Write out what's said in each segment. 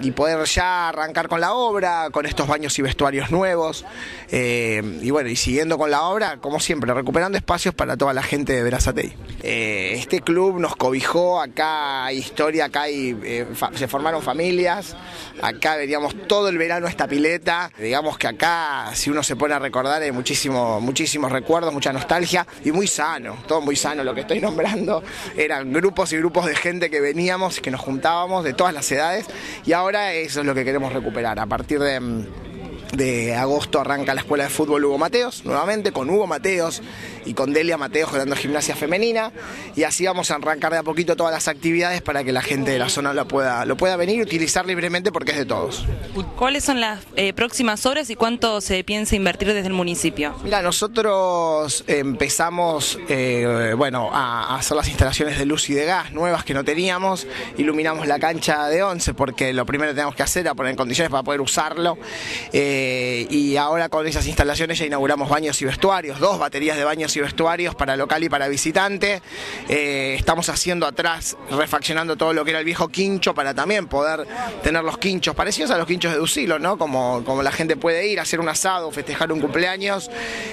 Y poder ya arrancar con la obra, con estos baños y vestuarios nuevos, y bueno, y siguiendo con la obra, como siempre, recuperando espacios para toda la gente de Berazategui. Este club nos cobijó, acá hay historia, acá hay, se formaron familias, acá veníamos todo el verano esta pileta, digamos que acá, si uno se pone a recordar, hay muchísimos recuerdos, mucha nostalgia, y muy sano, todo muy sano. Lo que estoy nombrando eran grupos y grupos de gente que veníamos, que nos juntábamos de todas las edades, y ahora eso es lo que queremos recuperar. A partir de agosto arranca la escuela de fútbol Hugo Mateos, nuevamente con Hugo Mateos y con Delia Mateos dando gimnasia femenina, y así vamos a arrancar de a poquito todas las actividades para que la gente de la zona lo pueda venir y utilizar libremente porque es de todos. ¿Cuáles son las próximas obras y cuánto se piensa invertir desde el municipio? Mira, nosotros empezamos a hacer las instalaciones de luz y de gas nuevas que no teníamos, iluminamos la cancha de 11 porque lo primero que tenemos que hacer era poner condiciones para poder usarlo, y ahora con esas instalaciones ya inauguramos baños y vestuarios, 2 baterías de baños y vestuarios para local y para visitante. Estamos haciendo atrás, refaccionando todo lo que era el viejo quincho para también poder tener los quinchos parecidos a los quinchos de Ducilo, ¿no? Como la gente puede ir a hacer un asado, festejar un cumpleaños,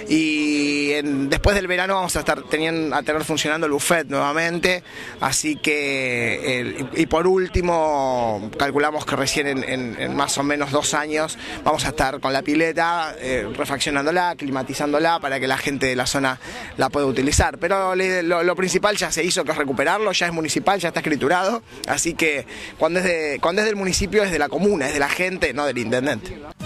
y después del verano vamos a estar tener funcionando el buffet nuevamente, así que y por último calculamos que recién en más o menos 2 años vamos a estar con la pileta, refaccionándola, climatizándola para que la gente de la zona la pueda utilizar. Pero lo principal ya se hizo, que es recuperarlo, ya es municipal, ya está escriturado, así que cuando es del municipio es de la comuna, es de la gente, no del intendente.